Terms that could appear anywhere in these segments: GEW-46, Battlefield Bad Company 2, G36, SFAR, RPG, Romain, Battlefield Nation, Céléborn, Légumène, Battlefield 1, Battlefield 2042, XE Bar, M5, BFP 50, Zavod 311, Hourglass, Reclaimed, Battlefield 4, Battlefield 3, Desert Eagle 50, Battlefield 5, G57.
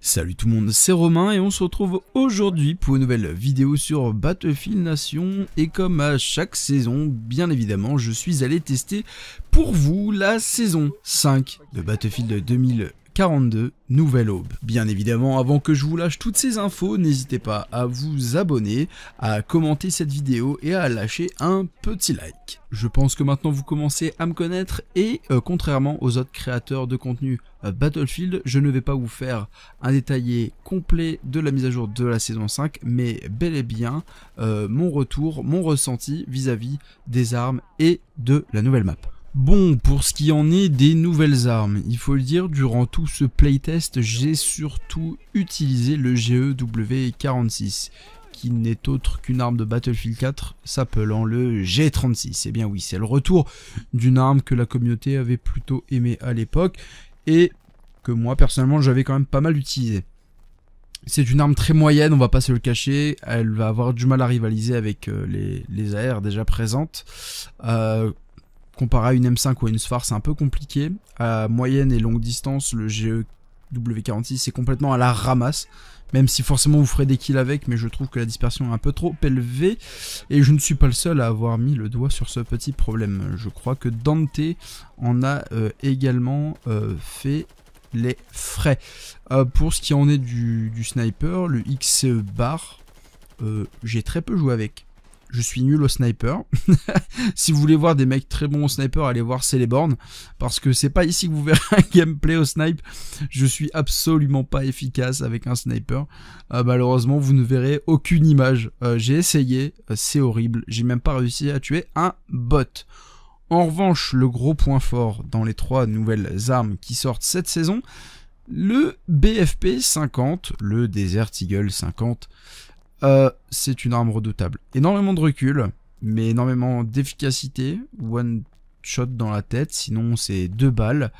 Salut tout le monde, c'est Romain et on se retrouve aujourd'hui pour une nouvelle vidéo sur Battlefield Nation. Et comme à chaque saison, bien évidemment, je suis allé tester pour vous la saison 5 de Battlefield 2042, Nouvelle Aube. Bien évidemment, avant que je vous lâche toutes ces infos, n'hésitez pas à vous abonner, à commenter cette vidéo et à lâcher un petit like. Je pense que maintenant vous commencez à me connaître et contrairement aux autres créateurs de contenu Battlefield, je ne vais pas vous faire un détaillé complet de la mise à jour de la saison 5, mais bel et bien mon retour, mon ressenti vis-à-vis des armes et de la nouvelle map. Bon, pour ce qui en est des nouvelles armes, il faut le dire, durant tout ce playtest, j'ai surtout utilisé le GEW-46, qui n'est autre qu'une arme de Battlefield 4 s'appelant le G36. Eh bien oui, c'est le retour d'une arme que la communauté avait plutôt aimée à l'époque, et que moi, personnellement, j'avais quand même pas mal utilisé. C'est une arme très moyenne, on va pas se le cacher, elle va avoir du mal à rivaliser avec les AR déjà présentes. Comparé à une M5 ou à une SFAR, c'est un peu compliqué. À moyenne et longue distance, le GEW-46 c'est complètement à la ramasse. Même si forcément vous ferez des kills avec, mais je trouve que la dispersion est un peu trop élevée. Et je ne suis pas le seul à avoir mis le doigt sur ce petit problème. Je crois que Dante en a également fait les frais. Pour ce qui en est du sniper, le XE Bar, j'ai très peu joué avec. Je suis nul au sniper. Si vous voulez voir des mecs très bons au sniper, allez voir Céléborn, parce que c'est pas ici que vous verrez un gameplay au snipe. Je suis absolument pas efficace avec un sniper. Malheureusement, vous ne verrez aucune image. J'ai essayé, c'est horrible. J'ai même pas réussi à tuer un bot. En revanche, le gros point fort dans les trois nouvelles armes qui sortent cette saison, le BFP 50, le Desert Eagle 50. C'est une arme redoutable. Énormément de recul, mais énormément d'efficacité. One shot dans la tête, sinon c'est 2 balles.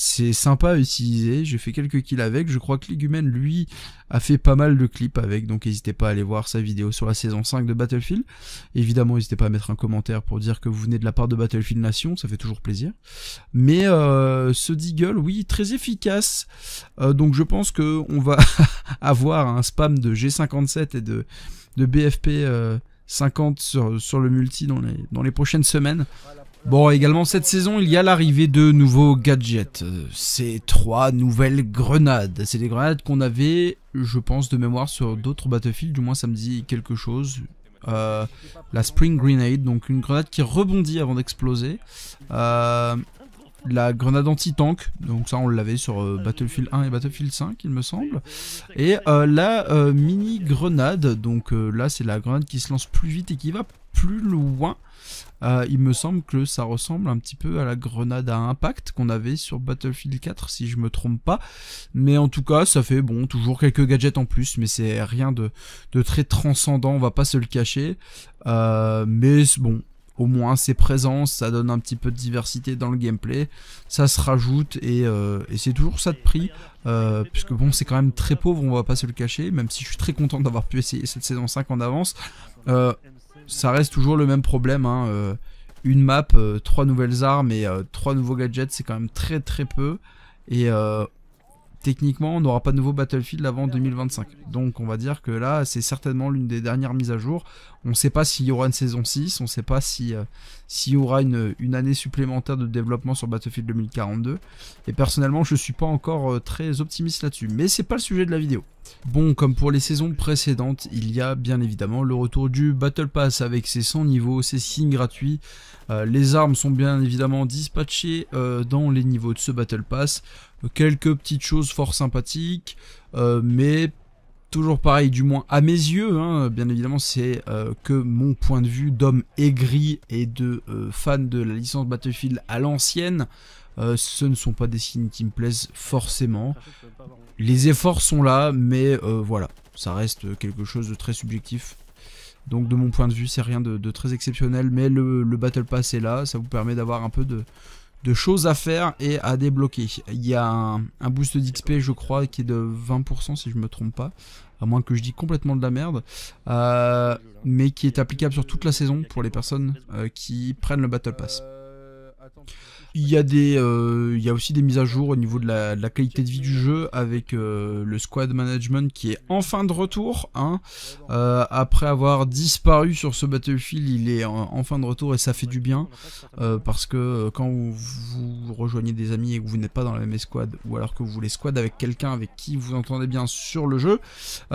C'est sympa à utiliser, j'ai fait quelques kills avec. Je crois que Légumène, lui, a fait pas mal de clips avec, donc n'hésitez pas à aller voir sa vidéo sur la saison 5 de Battlefield. Évidemment, n'hésitez pas à mettre un commentaire pour dire que vous venez de la part de Battlefield Nation, ça fait toujours plaisir. Mais ce Deagle, oui, très efficace. Donc je pense qu'on va avoir un spam de G57 et de BFP 50 sur le multi dans les prochaines semaines. Bon, également cette saison, il y a l'arrivée de nouveaux gadgets. C'est 3 nouvelles grenades. C'est des grenades qu'on avait, je pense, de mémoire sur d'autres Battlefield. Du moins, ça me dit quelque chose. La Spring Grenade, donc une grenade qui rebondit avant d'exploser. La grenade anti-tank, donc ça on l'avait sur Battlefield 1 et Battlefield 5, il me semble. Et la mini-grenade, donc là c'est la grenade qui se lance plus vite et qui va plus loin. Il me semble que ça ressemble un petit peu à la grenade à impact qu'on avait sur Battlefield 4 si je me trompe pas, mais en tout cas ça fait bon, toujours quelques gadgets en plus, mais c'est rien de très transcendant, on va pas se le cacher, mais bon, au moins c'est présent, ça donne un petit peu de diversité dans le gameplay, ça se rajoute et c'est toujours ça de prix, puisque bon c'est quand même très pauvre, on va pas se le cacher, même si je suis très content d'avoir pu essayer cette saison 5 en avance. Ça reste toujours le même problème, hein. Une map, 3 nouvelles armes et 3 nouveaux gadgets, c'est quand même très très peu. Et techniquement, on n'aura pas de nouveau Battlefield avant 2025. Donc on va dire que là, c'est certainement l'une des dernières mises à jour. On ne sait pas s'il y aura une saison 6, on ne sait pas s'il y aura une année supplémentaire de développement sur Battlefield 2042. Et personnellement, je ne suis pas encore très optimiste là-dessus. Mais c'est pas le sujet de la vidéo. Bon, comme pour les saisons précédentes, il y a bien évidemment le retour du Battle Pass avec ses 100 niveaux, ses skins gratuits. Les armes sont bien évidemment dispatchées dans les niveaux de ce Battle Pass. Quelques petites choses fort sympathiques, mais toujours pareil, du moins à mes yeux, hein, bien évidemment c'est que mon point de vue d'homme aigri et de fan de la licence Battlefield à l'ancienne, ce ne sont pas des skins qui me plaisent forcément. Les efforts sont là, mais voilà, ça reste quelque chose de très subjectif. Donc de mon point de vue, c'est rien de très exceptionnel, mais le Battle Pass est là, ça vous permet d'avoir un peu de choses à faire et à débloquer. Il y a un boost d'XP, je crois, qui est de 20% si je me trompe pas, à moins que je dise complètement de la merde, mais qui est applicable sur toute la saison pour les personnes qui prennent le Battle Pass. Il y a aussi des mises à jour au niveau de la qualité de vie du jeu avec le squad management qui est enfin de retour. Hein. Après avoir disparu sur ce Battlefield, il est enfin de retour et ça fait du bien. Parce que quand vous rejoignez des amis et que vous n'êtes pas dans la même escouade, ou alors que vous voulez squad avec quelqu'un avec qui vous entendez bien sur le jeu,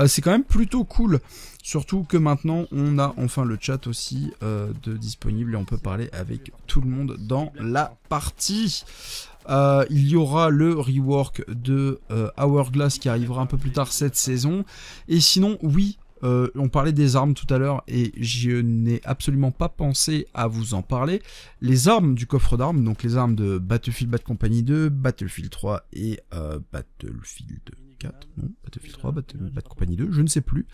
c'est quand même plutôt cool. Surtout que maintenant on a enfin le chat aussi de disponible et on peut parler avec tout le monde dans la partie. Il y aura le rework de Hourglass qui arrivera un peu plus tard cette saison. Et sinon oui, on parlait des armes tout à l'heure et je n'ai absolument pas pensé à vous en parler. Les armes du coffre d'armes, donc les armes de Battlefield Bad Company 2, Battlefield 3 et Battlefield 4, non, Battlefield 3, Bad Company 2, je ne sais plus.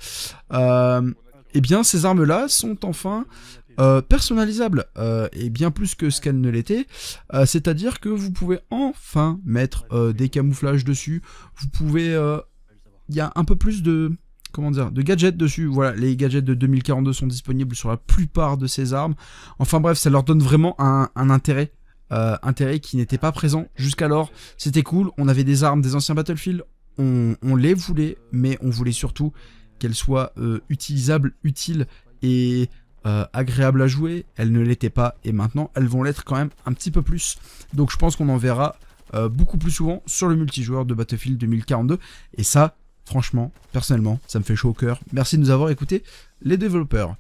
Eh bien ces armes-là sont enfin personnalisable et bien plus que ce qu'elle ne l'était, c'est-à-dire que vous pouvez enfin mettre des camouflages dessus, vous pouvez, il y a un peu plus de, comment dire, de gadgets dessus, voilà, les gadgets de 2042 sont disponibles sur la plupart de ces armes, enfin bref, ça leur donne vraiment un intérêt. Intérêt qui n'était pas présent jusqu'alors, c'était cool, on avait des armes des anciens Battlefield, on les voulait, mais on voulait surtout qu'elles soient utilisables, utiles et agréable à jouer, elles ne l'étaient pas et maintenant elles vont l'être quand même un petit peu plus, donc je pense qu'on en verra beaucoup plus souvent sur le multijoueur de Battlefield 2042 et ça franchement, personnellement, ça me fait chaud au cœur. Merci de nous avoir écoutés les développeurs.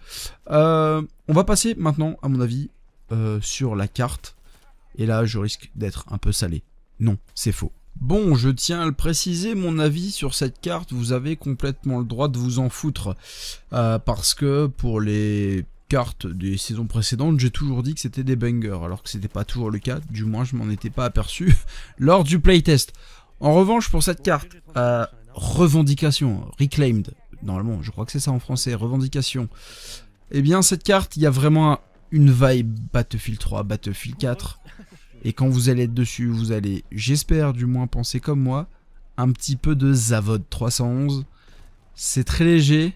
On va passer maintenant à mon avis sur la carte et là je risque d'être un peu salé, non c'est faux. Bon, je tiens à le préciser, mon avis sur cette carte, vous avez complètement le droit de vous en foutre. Parce que pour les cartes des saisons précédentes, j'ai toujours dit que c'était des bangers, alors que c'était pas toujours le cas, du moins je m'en étais pas aperçu lors du playtest. En revanche, pour cette carte, revendication, reclaimed, normalement je crois que c'est ça en français, revendication. Eh bien cette carte, il y a vraiment une vibe Battlefield 3, Battlefield 4... Et quand vous allez être dessus, vous allez, j'espère du moins, penser comme moi, un petit peu de Zavod 311. C'est très léger,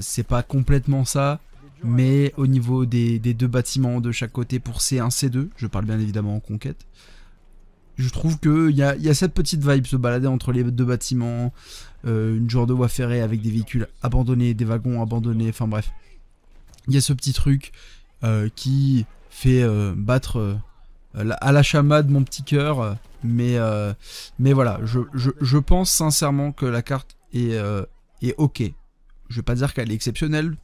c'est pas complètement ça, mais au niveau des deux bâtiments de chaque côté pour C1, C2, je parle bien évidemment en conquête, je trouve qu'il y a cette petite vibe, se balader entre les deux bâtiments, une genre de voie ferrée avec des véhicules abandonnés, des wagons abandonnés, enfin bref. Il y a ce petit truc qui fait battre... à la chamade mon petit cœur, mais voilà, je pense sincèrement que la carte est ok. Je vais pas dire qu'elle est exceptionnelle,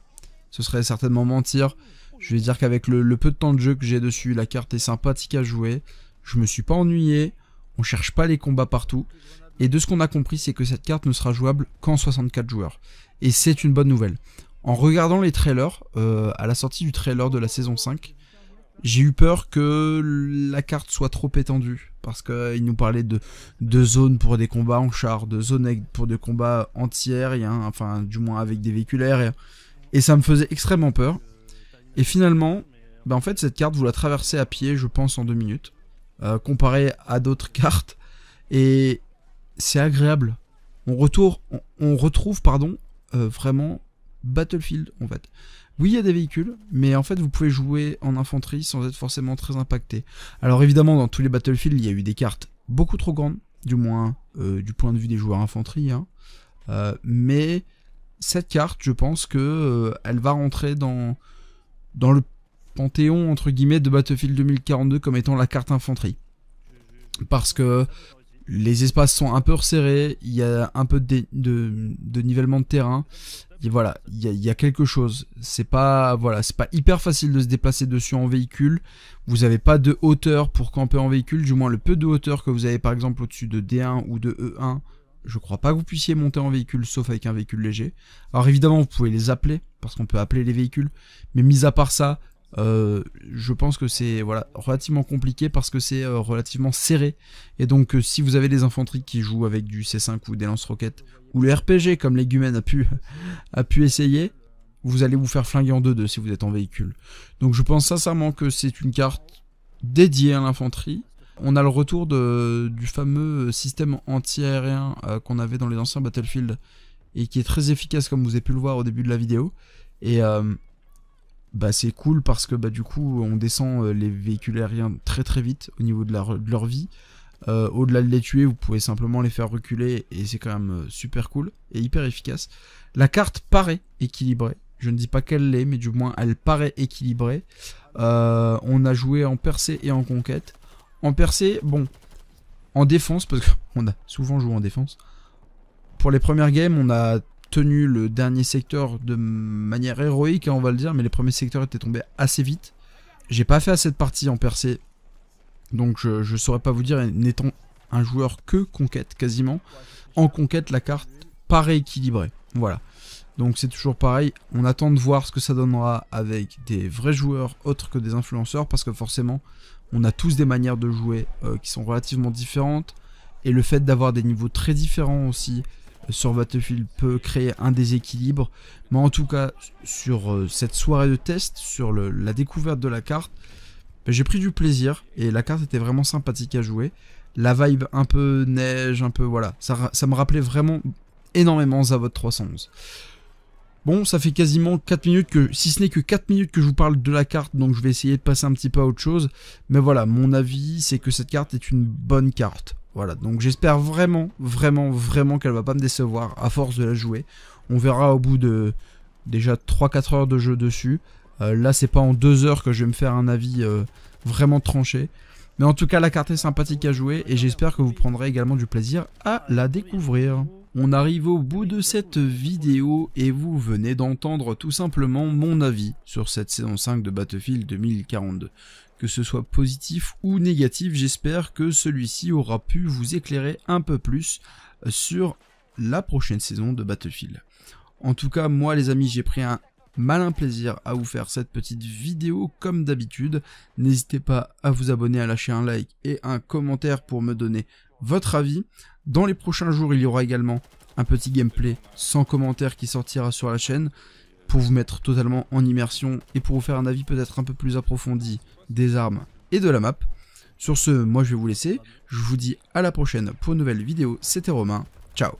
ce serait certainement mentir. Je vais dire qu'avec le peu de temps de jeu que j'ai dessus, la carte est sympathique à jouer. Je me suis pas ennuyé, on cherche pas les combats partout. Et de ce qu'on a compris, c'est que cette carte ne sera jouable qu'en 64 joueurs. Et c'est une bonne nouvelle. En regardant les trailers, à la sortie du trailer de la saison 5, j'ai eu peur que la carte soit trop étendue, parce qu'il nous parlait de zones pour des combats en char, de zones pour des combats anti-aériens, hein, enfin du moins avec des véhicules aériens, et ça me faisait extrêmement peur. Et finalement, bah en fait cette carte vous la traversez à pied je pense en 2 minutes, comparé à d'autres cartes, et c'est agréable. On retrouve vraiment Battlefield en fait. Oui, il y a des véhicules, mais en fait, vous pouvez jouer en infanterie sans être forcément très impacté. Alors évidemment, dans tous les Battlefield, il y a eu des cartes beaucoup trop grandes, du moins du point de vue des joueurs infanterie. Hein. Mais cette carte, je pense que elle va rentrer dans le panthéon, entre guillemets, de Battlefield 2042 comme étant la carte infanterie. Parce que les espaces sont un peu resserrés, il y a un peu de nivellement de terrain. Et voilà, il y a quelque chose. C'est pas, voilà, c'est pas hyper facile de se déplacer dessus en véhicule. Vous n'avez pas de hauteur pour camper en véhicule. Du moins, le peu de hauteur que vous avez par exemple au-dessus de D1 ou de E1, je crois pas que vous puissiez monter en véhicule sauf avec un véhicule léger. Alors évidemment, vous pouvez les appeler, parce qu'on peut appeler les véhicules. Mais mis à part ça, je pense que c'est voilà, relativement compliqué parce que c'est relativement serré. Et donc si vous avez des infanteries qui jouent avec du C5 ou des lance-roquettes ou le RPG comme Légumène a pu essayer, vous allez vous faire flinguer en 2-2 si vous êtes en véhicule. Donc je pense sincèrement que c'est une carte dédiée à l'infanterie. On a le retour du fameux système anti-aérien qu'on avait dans les anciens Battlefield et qui est très efficace comme vous avez pu le voir au début de la vidéo. Et bah c'est cool parce que bah du coup on descend les véhicules aériens très très vite au niveau de leur vie. Au-delà de les tuer, vous pouvez simplement les faire reculer et c'est quand même super cool et hyper efficace. La carte paraît équilibrée, je ne dis pas qu'elle l'est, mais du moins elle paraît équilibrée. On a joué en percée et en conquête. En percée, bon, en défense, parce qu'on a souvent joué en défense. Pour les premières games, on a tenu le dernier secteur de manière héroïque, on va le dire, mais les premiers secteurs étaient tombés assez vite. J'ai pas fait assez de parties en percée. Donc je saurais pas vous dire, n'étant un joueur que conquête quasiment, en conquête la carte paraît équilibrée, voilà. Donc c'est toujours pareil, on attend de voir ce que ça donnera avec des vrais joueurs autres que des influenceurs, parce que forcément on a tous des manières de jouer qui sont relativement différentes, et le fait d'avoir des niveaux très différents aussi sur Battlefield peut créer un déséquilibre, mais en tout cas sur cette soirée de test, sur la découverte de la carte, j'ai pris du plaisir et la carte était vraiment sympathique à jouer. La vibe un peu neige, un peu voilà, ça me rappelait vraiment énormément Zavod 311. Bon, ça fait quasiment 4 minutes que, si ce n'est que 4 minutes que je vous parle de la carte, donc je vais essayer de passer un petit peu à autre chose. Mais voilà, mon avis c'est que cette carte est une bonne carte. Voilà, donc j'espère vraiment, vraiment, vraiment qu'elle va pas me décevoir à force de la jouer. On verra au bout de déjà 3-4 heures de jeu dessus. Là c'est pas en 2 heures que je vais me faire un avis vraiment tranché. Mais en tout cas la carte est sympathique à jouer et j'espère que vous prendrez également du plaisir à la découvrir. On arrive au bout de cette vidéo et vous venez d'entendre tout simplement mon avis sur cette saison 5 de Battlefield 2042. Que ce soit positif ou négatif, j'espère que celui-ci aura pu vous éclairer un peu plus sur la prochaine saison de Battlefield. En tout cas moi les amis, j'ai pris un malin plaisir à vous faire cette petite vidéo comme d'habitude. N'hésitez pas à vous abonner, à lâcher un like et un commentaire pour me donner votre avis. Dans les prochains jours, il y aura également un petit gameplay sans commentaire qui sortira sur la chaîne pour vous mettre totalement en immersion et pour vous faire un avis peut-être un peu plus approfondi des armes et de la map. Sur ce, moi je vais vous laisser. Je vous dis à la prochaine pour une nouvelle vidéo. C'était Romain. Ciao.